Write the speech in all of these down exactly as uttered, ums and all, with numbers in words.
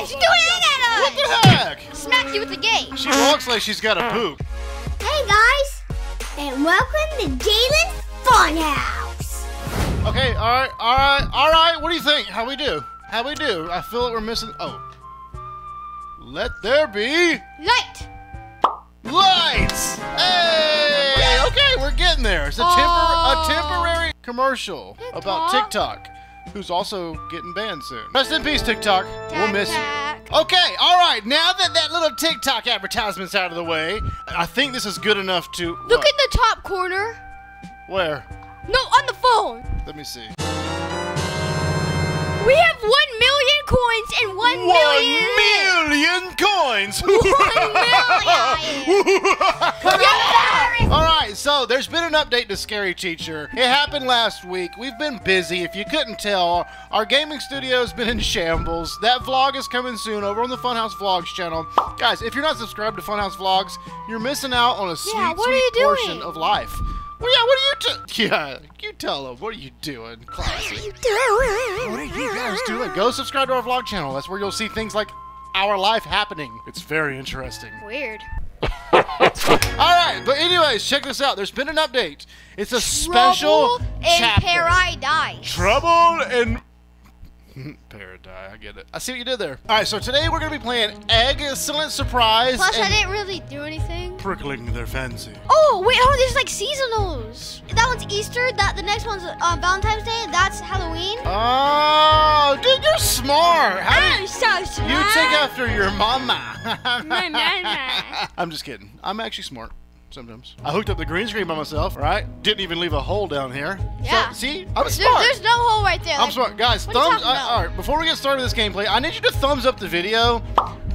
head! She's doing a head at us! What the heck? Smacked you with the gate. She looks like she's got a poop. Hey guys, and welcome to Daylin's Funhouse. Okay, all right, all right, all right. What do you think? How we do? How we do? I feel like we're missing. Oh, let there be light. Lights. Hey. Okay, we're getting there. It's a, tempor oh. a temporary commercial TikTok. about TikTok, who's also getting banned soon. Rest in peace, TikTok. Tack, we'll miss tack. you. Okay, all right. Now that that little TikTok advertisement's out of the way, I think this is good enough to look in the top corner. Where? No, on the phone. Let me see. We have one million coins and one million. One million, million coins. One million. Yes, all right, so there's been an update to Scary Teacher. It happened last week. We've been busy. If you couldn't tell, our gaming studio's been in shambles. That vlog is coming soon over on the Funhouse Vlogs channel. Guys, if you're not subscribed to Funhouse Vlogs, you're missing out on a sweet, yeah, what sweet are you doing? portion of life. Well, yeah, what are you doing? Yeah, you tell them. What are you doing? Classic. What are you doing? What are you guys doing? Go subscribe to our vlog channel. That's where you'll see things like our life happening. It's very interesting. Weird. All right, but anyways, check this out. There's been an update. It's a special chapter. Trouble in Paradise. Trouble in... Paradise, I get it. I see what you did there. All right, so today we're going to be playing Excellent Surprise. Plus, I didn't really do anything. Prickling their fancy. Oh, wait, oh, there's like seasonals. That one's Easter, That the next one's uh, Valentine's Day, that's Halloween. Oh, dude, you're smart. How I'm so smart. You take after your mama. My mama. I'm just kidding. I'm actually smart. Sometimes. I hooked up the green screen by myself, right? Didn't even leave a hole down here. Yeah. So, see? I'm smart. There's, there's no hole right there. Like, I'm smart. Guys, thumbs up. All right, before we get started with this gameplay, I need you to thumbs up the video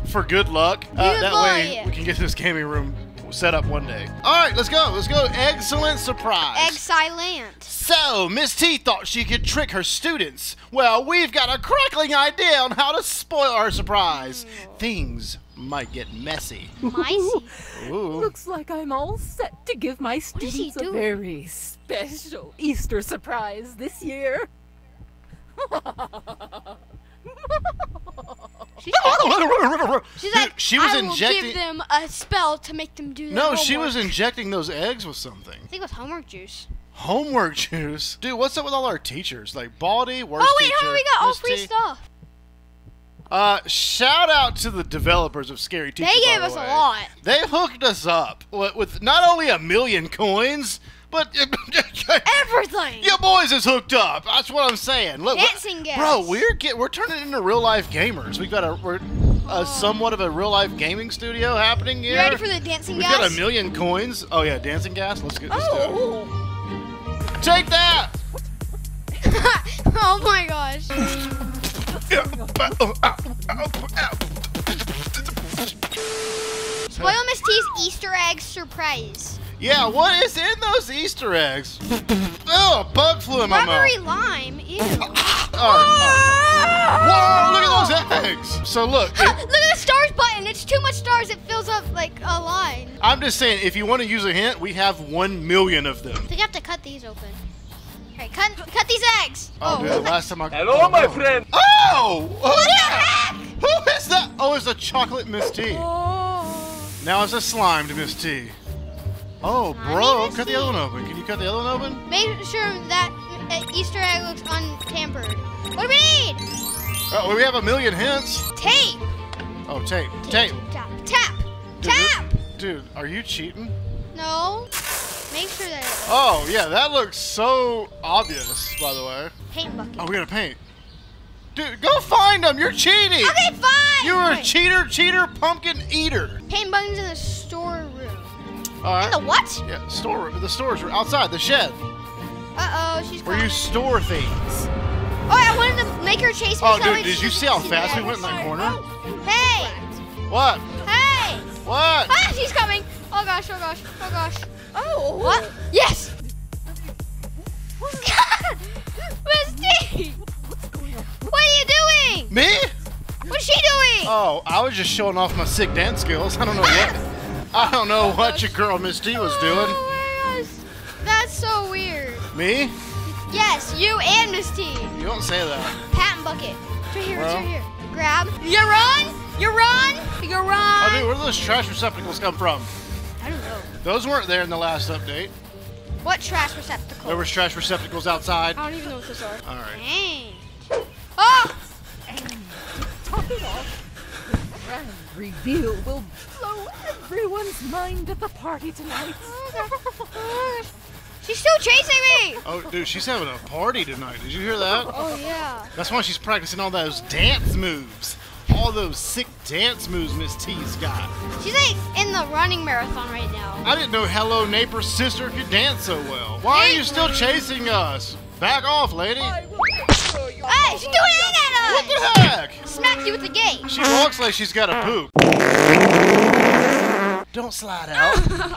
for good luck. Good uh, that way we can get this gaming room set up one day. All right, let's go. Let's go. Excellent surprise. Excellent. So, Miss T thought she could trick her students. Well, we've got a crackling idea on how to spoil our surprise. Ooh. Things might get messy. Messy. Looks like I'm all set to give my students a very special Easter surprise this year. She's She's like, she was I injecting... will give them a spell to make them do their No, homework. She was injecting those eggs with something. I think it was homework juice. Homework juice? Dude, what's up with all our teachers? Like, Baldi, worst Oh, wait, teacher, how we got all free stuff? Uh, shout out to the developers of Scary Teacher. They gave us a lot. They hooked us up with not only a million coins, but everything. Your boys is hooked up. That's what I'm saying. Look, dancing games. Bro, we're get we're turning into real life gamers. We've got a we're oh. a somewhat of a real life gaming studio happening here. You ready for the dancing gas? We've got a million coins. Oh yeah, dancing gas. Let's get this oh. done. Take that! Oh my gosh. Spoil Miss T's Easter egg surprise. Yeah, what is in those Easter eggs? Oh, a bug flew in my Rubbery mouth. Rubbery lime, ew. Oh, oh, no. Whoa, look at those eggs. So look. It, look at the stars button. It's too much stars. It fills up like a line. I'm just saying, if you want to use a hint, we have one million of them. So you have to cut these open. Hey, cut, cut these eggs. Oh, oh. Dude, last time I... Hello, oh. my friend. Oh! What, what the heck? Who is that? Oh, it's a chocolate Miss T. Oh. Now it's a slimed Miss T. Oh, bro, cut the other one open. Can you cut the other one open? Make sure that uh, Easter egg looks untampered. What do we need? Oh, well, we have a million hints. Tape. Oh, tape. Tape. tape. Tap. Tap. Dude, Tap. Dude, are you cheating? No. Make sure that it looks. Oh, yeah, that looks so obvious, by the way. Paint bucket. Oh, we gotta paint. Dude, go find them. You're cheating. Okay, fine. You're a cheater, cheater, pumpkin eater. Paint buckets in the storeroom. All right. In the what? Yeah, store. The stores were outside the shed. Uh oh, she's. Where you store things. Oh, I wanted to make her chase me. Oh, dude, did you see how fast we went in that corner? Hey. What? Hey. What? Ah, she's coming. Oh gosh. Oh gosh. Oh gosh. Oh, what? Yes! Misty! What are you doing? Me? What's she doing? Oh, I was just showing off my sick dance skills. I don't know what I don't know oh, what your girl Misty was doing. Oh my gosh. That's so weird. Me? Yes, you and Misty. You don't say that. Patent bucket. It's right here, well, it's right here. grab. You run! You run! You run! Oh, dude, where do those trash receptacles come from? I don't know. Those weren't there in the last update. What trash receptacles? There was trash receptacles outside. I don't even know what those are. All right. Dang. Oh! Top it off. Grand reveal will blow everyone's mind at the party tonight. She's still chasing me! Oh, dude, she's having a party tonight. Did you hear that? Oh, yeah. That's why she's practicing all those dance moves. All those sick dance moves Miss T's got. She's, like, in the running marathon right now. I didn't know Hello Neighbor's sister could dance so well. Why hey, are you still chasing us? Back off, lady. Hey, she's doing it at us! What the heck? Smacked you with the gate. She walks like she's got a poop. Don't slide out.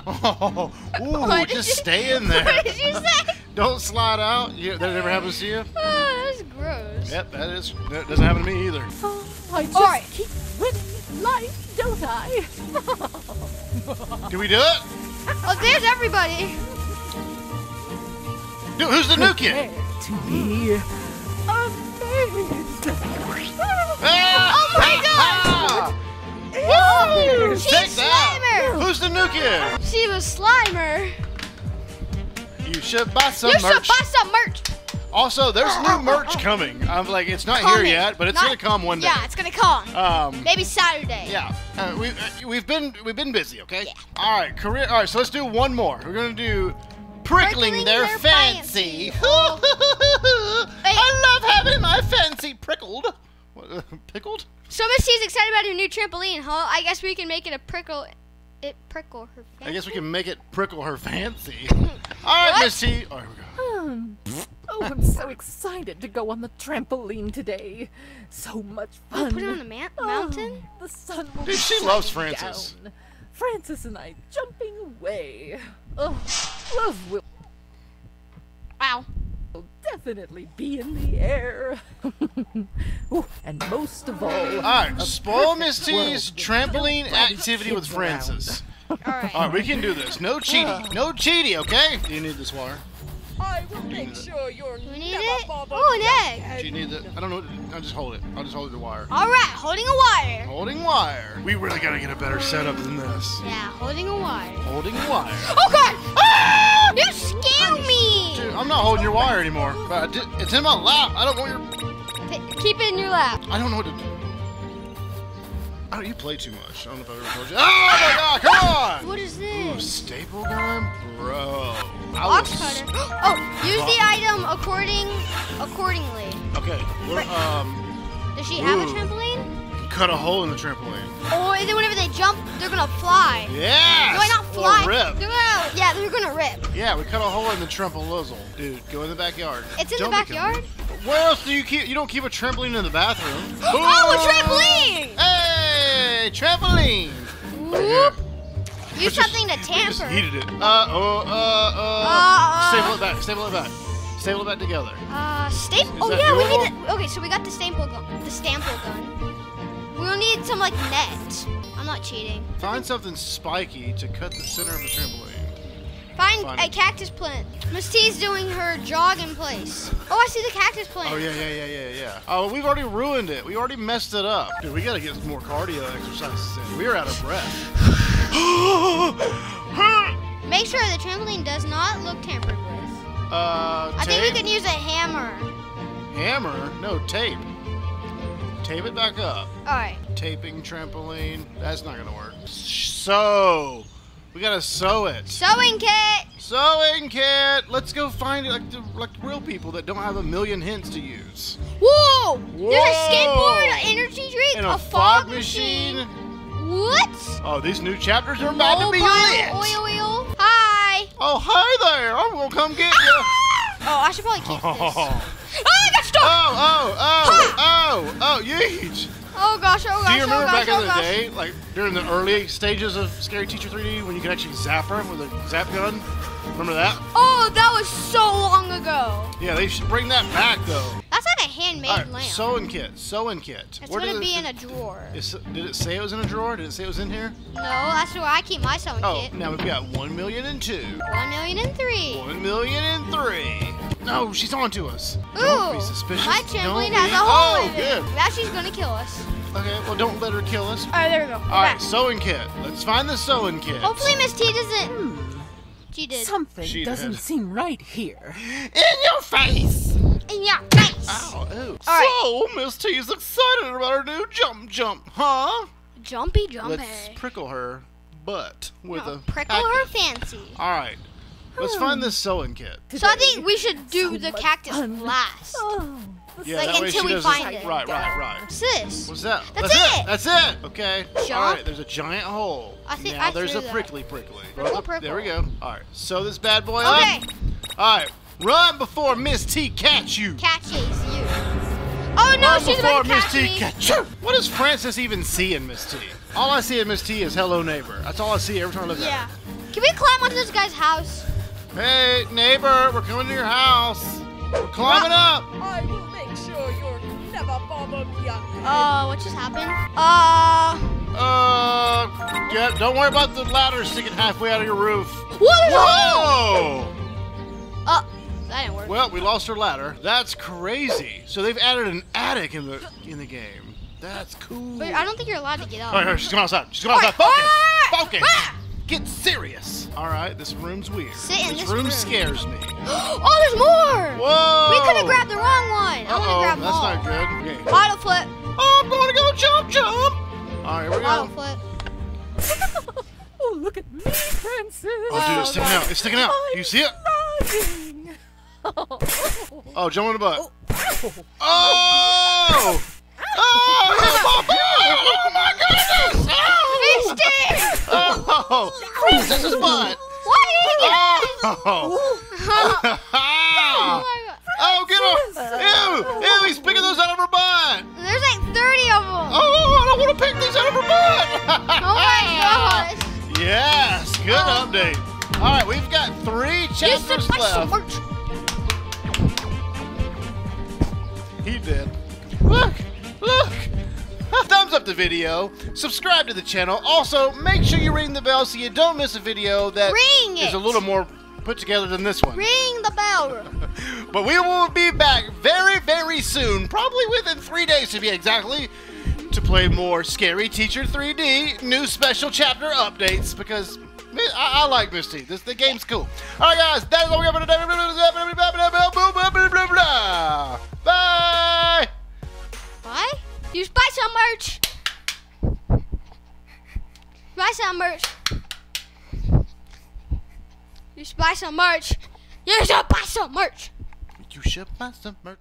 Oh, ooh, just you, stay in there. What did you say? Don't slide out. You, that never happens to you? Oh, that's gross. Yep, that is. That doesn't happen to me either. Oh, I just right. keep winning life, don't I? Can we do it? Oh, there's everybody. Dude, who's the new kid? To be amazed. Oh my God! Woo! She's Take that. Slimer! Who's the new kid? She was Slimer. You should buy some you merch. You should buy some merch. Also, there's new merch coming. I'm like, it's not coming. here yet, but it's not, gonna come one day. Yeah, it's gonna come. Um, maybe Saturday. Yeah, uh, we we've been we've been busy, okay? Yeah. All right, career. All right, so let's do one more. We're gonna do prickling, prickling their, their fancy. fancy. I love having my fancy prickled. What, pickled? So Miss T's excited about her new trampoline, huh? I guess we can make it a prickle, it prickle her fancy. I guess we can make it prickle her fancy. All right, Miss T. Oh, here we go. Oh, I'm so excited to go on the trampoline today. So much fun. Oh, put it on the ma mountain? Oh, the sun will Dude, she loves Francis. Down. Francis and I jumping away. Oh, love will. Wow. Will definitely be in the air. Ooh, and most of all, all right, spoil Miss T's trampoline activity with Francis. All right. All right, we can do this. No cheating. No cheating, okay? Do you need this wire? I will make sure you're never it? Oh, an egg. Do you need the? I don't know. I'll just hold it. I'll just hold the wire. All right, holding a wire. Holding wire. We really gotta get a better setup than this. Yeah, holding a wire. Holding a wire. Oh God! Ah! You scared me. Dude, I'm not holding your wire anymore. But I did, it's in my lap. I don't want your. Keep it in your lap. I don't know what to do. Oh, you play too much. I don't know if I've ever told you. Oh my God! Come on! What is this? Ooh, staple gun, bro. Box cutter. Oh, use the item according accordingly. Okay. Well, um. Does she ooh. have a trampoline? Cut a hole in the trampoline. Or is it whenever they jump, they're gonna fly? Yeah. Do I not fly? Or rip. They're gonna, yeah, they're gonna rip. Yeah, we cut a hole in the trampolizzle. Dude, go in the backyard. It's in don't the backyard. Where else do you keep? You don't keep a trampoline in the bathroom. Boom. Oh, a trampoline! Hey. Trampoline. Whoop. Use just, something to tamper. Just heated it. Uh oh. Uh oh. Uh, staple it back. Staple it back. Staple it back together. Uh, staple. Oh yeah, we need. The, okay, so we got the staple gun. The staple gun. We'll need some like net. I'm not cheating. Find something spiky to cut the center of the trampoline. Find, Find a it. cactus plant. Miss T's doing her jog in place. Oh, I see the cactus plant. Oh, yeah, yeah, yeah, yeah, yeah. Oh, we've already ruined it. We already messed it up. Dude, we got to get some more cardio exercises in. We are out of breath. Make sure the trampoline does not look tampered with. Uh, I tape? think we can use a hammer. Hammer? No, tape. Tape it back up. All right. Taping trampoline. That's not going to work. So... we gotta sew it. Sewing kit. Sewing kit. Let's go find it, like the, like real people that don't have a million hints to use. Whoa! Whoa. There's a skateboard, an energy drink, and a, a fog, fog machine. machine. What? Oh, these new chapters are about Mobile to be lit. Oil, oil. Hi. Oh, hi there. I'm gonna come get you. Ah! Oh, I should probably keep oh. this. Oh, I got stuck. Oh, oh, oh, ha! oh, oh, yeesh. Oh gosh, oh gosh, Do you remember oh gosh, back oh in the gosh. day, like during the early stages of Scary Teacher three D, when you could actually zap her with a zap gun? Remember that? Oh, that was so long ago. Yeah, they should bring that back though. That's like a handmade right, lamp. Sewing kit, sewing kit. It's where gonna be it, in a drawer. Is, did it say it was in a drawer? Did it say it was in here? No, that's where I keep my sewing oh, kit. Oh, now we've got one million and two. One million and three. One million and three. No, she's on to us. Ooh, don't be suspicious. My trampoline has a hole in it. Oh, good. Now she's going to kill us. Okay, well, don't let her kill us. All right, there we go. All right, back. Sewing kit. Let's find the sewing kit. Hopefully Miss T doesn't... Hmm. She did. Something she doesn't did. seem right here. In your face. In your face. Ow, ew. All so, right. Miss T's excited about her new jump jump, huh? Jumpy jumpy. Let's prickle her butt with no, a... Prickle her fancy. All right. Let's find this sewing kit. So I think we should do so the cactus fun. last. Oh. Yeah, like until we find it. Right, right, right. What's this? What's that? That's, That's it. it. That's it. Okay. Jump. All right. There's a giant hole. I think now I there's a prickly, that. prickly. Prickly, prickly. There we go. All right. Sew this bad boy okay. up. Okay. All right. Run before Miss T catch you. Catches you. Oh no, Run she's about to catch Miss T catch you. What does Francis even see in Miss T? All I see in Miss T is hello neighbor. That's all I see every time I look yeah. at her. Yeah. Can we climb onto this guy's house? Hey, neighbor, we're coming to your house. We're climbing up. I will make sure you're never bothered young. Uh, what just happened? Uh. Uh. Yeah, don't worry about the ladder sticking halfway out of your roof. What? Whoa! Uh, that didn't work. Well, we lost our ladder. That's crazy. So they've added an attic in the in the game. That's cool. But I don't think you're allowed to get up. All right, she's going outside. She's going outside. Focus. Focus. Ah! Get serious. All right, this room's weird. Sit in this, this room, room scares me. Oh, there's more. Whoa. We could have grabbed the wrong one. Uh-oh, I want to grab that's all. Not good. Okay. Bottle flip. Oh, I'm going to go jump, jump. All right, here we Bottle go. flip. Oh, look at me, Francis. Oh, dude, it's sticking out. It's sticking out. Do you see it? Oh, jump on the butt. Oh. Oh, oh, oh my goodness. Oh, Francis's butt! Why did you get oh. oh. oh, oh, get off! Ew! Ew, he's picking those out of her butt! There's like thirty of them! Oh, I don't want to pick these out of her butt! Oh my gosh! Yes, good oh. update. All right, we've got three chapters left. He did. Look! Look! Thumbs up the video, subscribe to the channel. Also, make sure you ring the bell so you don't miss a video that ring is it. a little more put together than this one. Ring the bell. But we will be back very, very soon, probably within three days to be exactly, to play more Scary Teacher three D, new special chapter updates, because I, I like Miss T. This, the game's cool. All right, guys, that is all we got for today. Bye. Bye? You should buy some merch. Buy some merch. You should buy some merch. You should buy some merch. You should buy some merch.